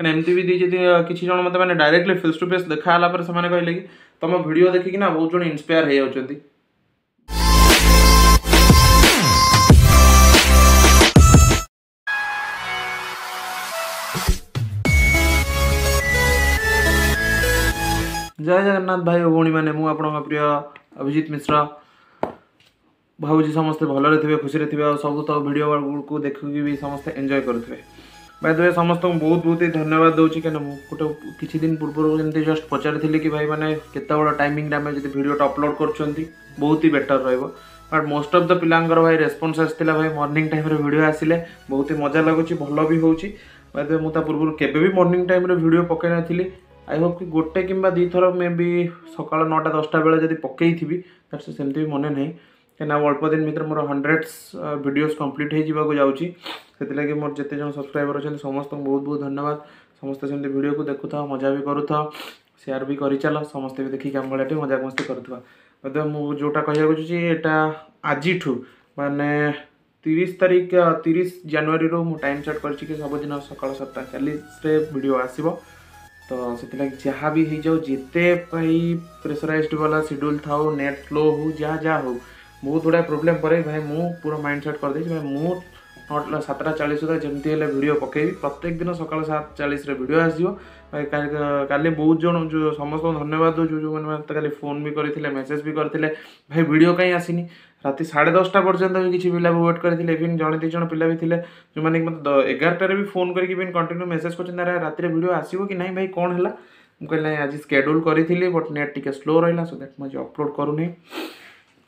एमती भी किसी जन मत मैंने डायरेक्टली फेस टू फेस देखाला कहले कि तुम वीडियो देखिकी ना बहुत जन इंस्पायर हो जाती। जय जगन्नाथ भाई भौणी मैंने मु आपणक प्रिय अभिजीत मिश्र भाजी समस्ते भलरे थे खुशी थे सब तो वीडियो को देखिकी भी समस्ते एंजॉय करुवे। भाई दुवे समस्त बहुत बहुत ही धन्यवाद दूँ क्या गोटे किसी दिन पूर्व जमी जस्ट पचारि कि भाई मैंने केत बड़ा टाइमिंग आम जो भिडटा अपलोड कर बहुत ही बेटर रोक बट मोस्ट ऑफ द पिलांगर भाई रेस्पन्स आसाला भाई मॉर्निंग टाइम रे वीडियो आसिले बहुत ही मजा लगुच भल भी हो। भाई मुझे पूर्व केवे मॉर्निंग टाइम रे वीडियो पकई नी आई होप कि गोटे कि दी थर मे बी सका 9टा 10टा बेले जब पकई थी दैट सेमती भी मन ना कहीं अल्प दिन भर मोर 100s वीडियोस कंप्लीट हो जाऊँगी से मोर जिते जन सब्सक्राइबर अच्छा समस्त बहुत बहुत धन्यवाद। समस्त सेमती वीडियो को देखुता मजा भी करूता शेयर भी कर चल समस्ते भी देखिए आम भाई मजा मस्ती करूता। मुझे जोटा कहवाक चाहिए यहाँ आज मानने 30 तारीख 30 जनवरी मुझे टाइम सेट कर सबदिन सका 7:40 वीडियो आसो तो से जहाँ भी हो जाओ जिते प्रेसराइज्ड वाला शेड्यूल था नेट स्लो हो जहाँ जहाँ हो बहुत गुड़ा प्रोब्लेम पर भाई मु पूरा माइंड सेट कर भाई मु 7:40 सुधा जमी है वीडियो पकेबी प्रत्येक दिन सका 7:40 वीडियो आसो। भाई काली बहुत जन जो समस्त धन्यवाद दो जो मैंने खाली फोन भी करते मेसेज भी करते भाई वीडियो कहीं आसनी राति 10:30 पर्यटन भी किसी पिला वेट करते इवन जड़े दुज पिला भी थे जो मैंने मत 11टारे भी फोन करके इवन कंटिन्यू मेसेज कर राति वीडियो आसो कि नहीं भाई कौन है मुझे आज स्केड्यूल करी बट नेट टी स्लो रहा सो दैट मुझे अपलोड करूनी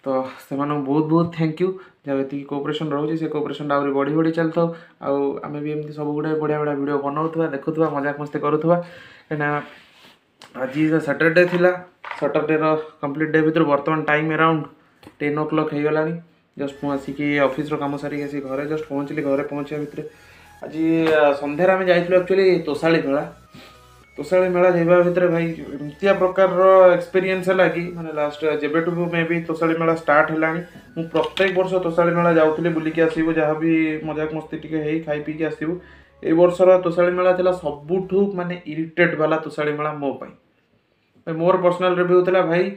तो से बहुत बहुत थैंक यू जहाँ ये कोऑपरेशन रोचे से कोऑपरेशन आगे बढ़ी बढ़ी चलता आम भी एमती सब गुड़े बढ़िया बढ़िया वीडियो बनाऊँ देखुवा मजाक मस्ती करूवा क्या आज सैटरडे थी सैटरडे रो कंप्लीट डे भर बर्तमान टाइम अराउंड 10 o'clock हो गला जस्ट मुझे ऑफिस रो काम सारे आसिक घर जस्ट पहुँचली घर पहुँचा भितर आज सन्धार आम जाइए एक्चुअली तोशाली मेला। तोशाली मेला जावा भितर भाई एमती प्रकार एक्सपीरियंस है कि मैंने लास्ट जबेटू मे भी तोशाली मेला स्टार्ट है मुझे प्रत्येक वर्ष तोशाली मेला जाऊँ बुलिकी आसबू जहाँ भी मजाक मस्ती टे खाई पीकि आसबू ए वर्षर तोशाली मेला था सबुठू माने इरिटेट वाला तोशाली मेला मोपाई भाई मोर पर्सनाल रिव्यू था भाई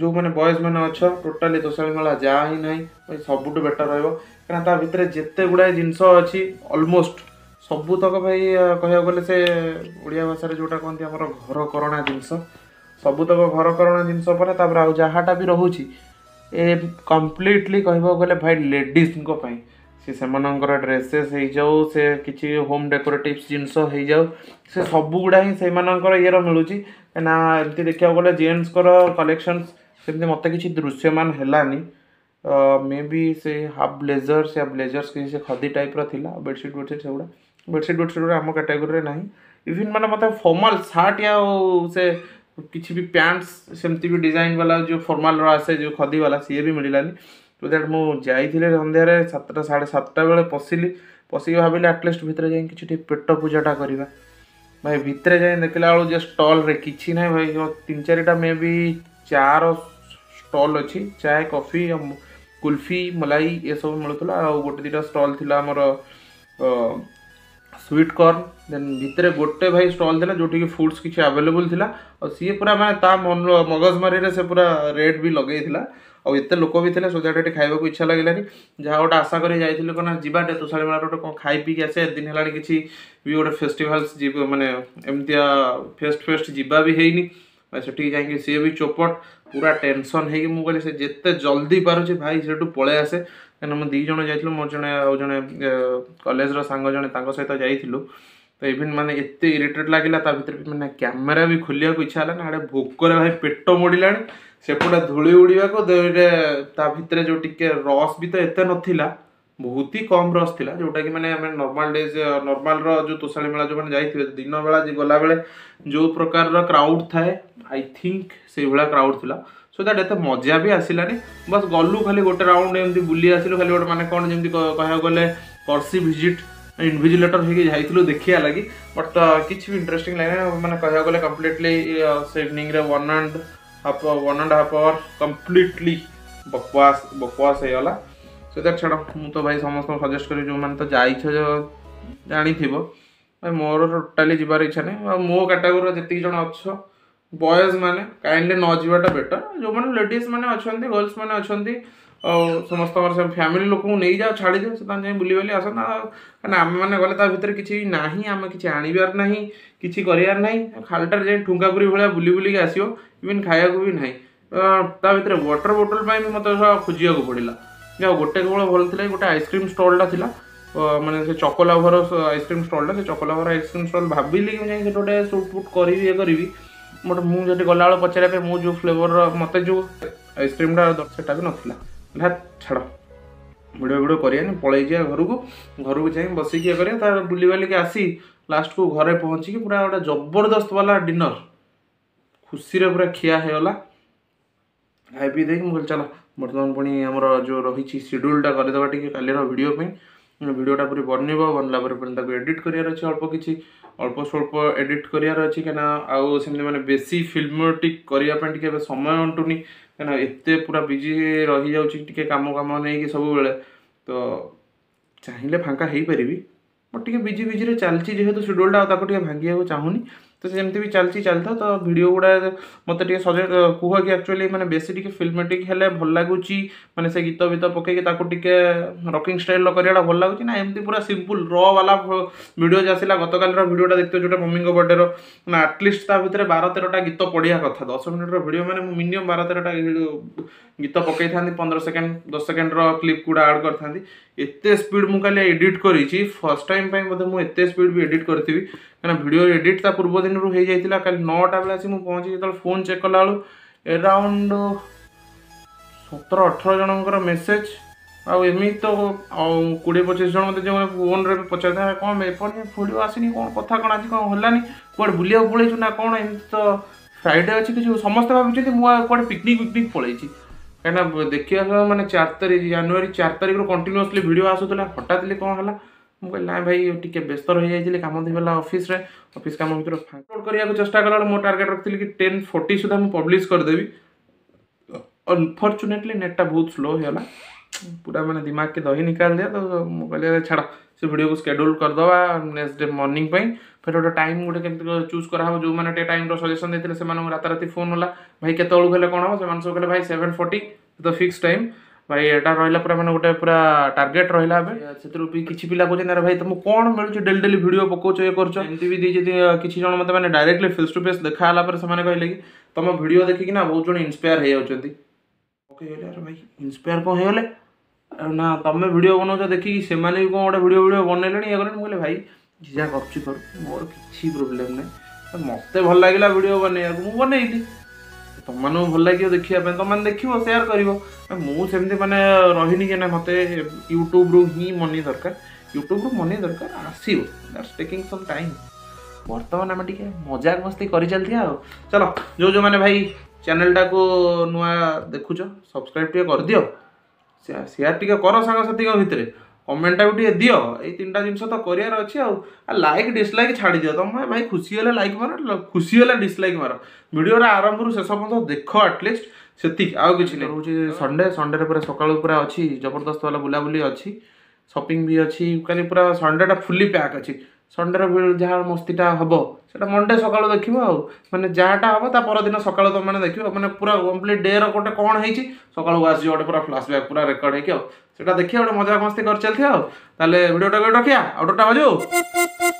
जो मैंने बॉयज मैंने अच्छा टोटाली तोशाली मेला जा ही ना भाई सबुठ बेटर रहा ता भितर जिते गुड़ाए जिनस अच्छी अलमोस्ट सबुतक भाई कह गले से ओडिया भाषा जोटा कहते आम घरकरणा जिनस सबुतक घरकरणा जिनस पर आज जहाँटा भी रोचे ए कम्प्लीटली कह गले भाई लेडीज से ड्रेसेस हो जाओ से किसी होम डेकोरेटिव्स जिनस हो जाओ से सब गुड़ा ही से ये मिलूँ कहीं एमती देखा गले जेन्ट्स कलेक्शंस सेमती मत किसी दृश्यमान हैलानी मे बी से हाफ ब्लेजर्स या ब्लेजर्स किसी खदी टाइप रहा बेडसीट बेडसीट सेगुड़ा बेडसीट गुड़ा आम कैटेगोरी ना इवन मैंने मतलब फॉर्मल सार्ट या से किसी भी पैंट्स सेमती भी डिजाइन वाला जो फॉर्मल आसे जो खदी वाला सी भी मिलानी तो दैट मुझे सन्धार 7:30 बेले पशिली पशिक भाविली आटलिस्ट भितर जाए कि पेट पूजाटा करवा भाई भितर जाए देखला बेलू स्टल रे कि ना भाई 3-4टा मे बी 4 स्टल अच्छी चाय कॉफी कुल्फी मलाई ये सब मिलूला आ गोटे 2टा स्टल थी आमर स्वीट कॉर्न देन भितर गोटे भाई स्टल था जोटि फूड्स किसी आवेलेबुल थी और सी पूरा मैंने मगजमारी से पूरा रेट भी लगे आउ एत लोक भी थे सो दैट खावाक इच्छा लगलानी जहाँ गोटे आशा कर जाटे तोशाली मेला गोटे कौन खाई पीकि आसे दिन है किसी भी गोटे फेस्टिवल्स मानने एमती फेस्ट फेस्ट जीवा भी होनी सेठी जाए सी भी चोपट पूरा टेनसन होगी से जिते जल्दी पारे भाई से पलै आसे कहीं मुझे दीज जा मोर जड़े आज जड़े कलेजर सांग जड़े सहित जाइलु तो इवेन मैंने एत इरिटेट लगे भर भी मैंने कैमेरा भी खोलिया इच्छा है ना भोक भाई पेट मोड़ा सेपटा धूली उड़ा को भर जो टी रस भी तो एत ना बहुत ही कम रस था जोटा कि मैंने नॉर्मल डेज नॉर्मल रो जो तोशाली मेला जो मैंने जाइए दिन बेला गला बेले जो प्रकार क्राउड थाए आई थिंक से भाया क्राउड था सो दैट एत मजा भी आसलानी बस गलु खाली गोटे राउंड एमती बुली आसलु खाली गोटे मैंने कौन जमी कह गले कर्सी भिजिट इनविजिलेटर होगी देखिया लगी बट किसी भी इंटरेस्टिंग लगे मैंने कह गले कम्प्लीटली से इवनिंग 1.5 आवर कम्प्लीटली बकवास बकवास होगा सो दैट छाड़ मुझे तो भाई समस्त सजेस्ट करी जो मैंने तो जाई जानी मोर टोटाली जीवार इच्छा ना मो कैटेगोरी जी जन अच्छ बॉयज मैंने काइंडली न जीवाटा बेटर। जो मैंने लेडीज मैंने अच्छा गर्ल्स मैंने अच्छा समस्त फैमिली लोक नहीं जाओ छाड़ी जाओ से जाए बुलबाली आस आम मैंने गले भितर किसी ना आम कि आणार ना कि खालटार जाए ठुंगापुरी भाया बुली बुल आसो इवन खाया भी ना तार वाटर बोटल भी मत खोजा पड़ा जो गोटे केवल भल था गोटे आइसक्रीम स्टॉल थी मैंने से चकोलाभर आइसक्रीम स्टॉल से चकोलाभर आइसक्रीम स्टॉल भाविली कि गोटे सुट फुट करी ये करी बट मुझे गला पचारे मुझे जो फ्लेवर मत जो आइसक्रीमटा दर्शा भी नाला हाँ छाड़ भिड भिड कर पलई जाए घर को जा बसिक ये कर तार बुलबालिक आसी लास्ट को घरे पहुँचिकी पूरा गोटे जबरदस्त वाला डिनर खुशी पूरा खिया होगा खाई पी दे चल बर्तमान पुणी आमर जो रही शेड्यूलटा करदेवा टी कल भिडियो भिडियोटा पूरी बनब बनला एडिट करार अच्छे अल्प किसी अल्प स्वल्प एडिट करार अच्छे क्या आउ सेमती मैंने बेसी फिल्मटिक करने समय अंटुनी क्या एत पूरा बिजी रही जाऊँगी कम कम नहीं सब तो चाहिए फांका हो पारि बट टे बिजी बिजी चलती जेहेतु शेड्यूलटा भांगा चाहूनी तो सेमती भी चलती चलता तो भिडियो गुड़ा मत सजे कह कि एक्चुअली मैंने बेसी टे फिल्मेटिक हेल्ले भल लगुच मैंने से गीत भीत पकईके रॉकिंग स्टाइल कराटा भल लगुच ना एमती पूरा सिंपल रॉ वाला भिडियो आसला गतकाल भिडियोटा देखते जोटा मम्मी बर्थडे ना आटलिस्ट ता भितर 12-13टा गीत पढ़िया कथा 10 मिनिट्र भिडियो मैंने मिनिमम 12-13टा गीत पकई था 15 सेकेंड 10 सेकेंड्र क्लीप गुड़ा आड करते स्पीड मुझे एडिट करी फर्स्ट टाइम बोलते मुझे स्पीड भी एडिट करी क्या भिडियो एडिट ता पूर्व दिन हो जाता कल 9टा बेले आसी मुझे पहुँची जो फोन चेक कला एराउंड 17-18 जनकर मेसेज आमि तो 20-25 जन मत जो फोन रे पचार था कौन एपन फोड़ो आसनी कौन कथा कौन आज कौन हलानी कौटे बुलाया पलैचु ना कौन एम तो फ्राइडे अच्छी कि समस्त भाई मुझे कौटे पिकनिक पलैची कहीं देखा मैंने 4 तारिख जनवरी 4 तारिख कंटिन्यूअसली भिड आसूला हटात कौन है मुझे कहली ना भाई टे व्यस्त रही जाइए कम देला अफिस कम भर अपलोड करने को चेस्ट कला मो टार्गेट रखी कि 10:40 सुधा मुझे पब्लिश करदेवी। अनफर्चुनेटली नेटा बहुत स्लो होगा पूरा मैंने दिमाग के दही निकाल दिया तो मुझे छाड़ से वीडियो को शेड्यूल करदवा नेक्स्ट डे मॉर्निंग फिर गोटे टाइम गोटे के चूज कराव जो मैंने टाइम सजेसन देते से राताराती फोन होगा भाई केत कौन हम से कहले भाई 7:40 तो फिक्स टाइम भाई एटा रहा पूरा मैंने गोटे पूरा टार्गेट रहा से किसी पिला कहते भाई तुम कौन मिलू डेली डेली भिड पकाच ये कर किसी जन मत मैंने डायरेक्टली फेस टू फेस देखा से कहले कि तुम भिड देखिकी ना बहुत जन इंस्पायर हो जाती ओके भाई इंस्पायर कौन होगले ना तुम भिड बनाऊ देखिकी से कौन गोटे भिड भिड बनैले ये करें भाई जीजा कर मोर किसी प्रोब्लेम ना मत भल लगे भिड बनैया मुझे बनैली तुम मानू भल लगे देखा तुम देख सेयार कर मुझे मैंने रही कि मत यूट्यूब्रु ही मनी दरकार यूट्यूब्रु मनी दरकार आसो दैट्स टेकिंग सम टाइम बर्तमान आम टे मजाक मस्ती कर चलती चलो जो जो मैंने भाई चैनलटा को नुआ देखुच सब्सक्राइब टे कर दियो शेयर टे कर सांगसाथी भितर कमेंटा भी टे दियो ये 3टा जिनस तो करार अच्छे आ लाइक डिसलाइक छाड़ दियो तुम भाई खुशी होले लाइक मार खुशी होले डिसलाइक मार भिडियो आरंभ रु शेष पर्यंत देख आटलिस्ट से आउ कि रोचे संडे संडे पूरा सकाल पूरा अच्छी जबरदस्त वाला बुला बुली अच्छी शॉपिंग भी अच्छी कहीं पूरा संडेटा फुली पैक अच्छी संडे जहाँ मस्तीटा हम से मंडे सका देख मैंने जहाँटा हम तापर दिन सका तो मैंने देख मैंने पूरा कम्प्लीट डे रोटे कौन होती सका आस गए पूरा फ्लैशबैक पूरा रेकर्ड होता देखिए गोटे मजाक मस्ती कर चलती वीडियोटा रखिया आउटा बजू।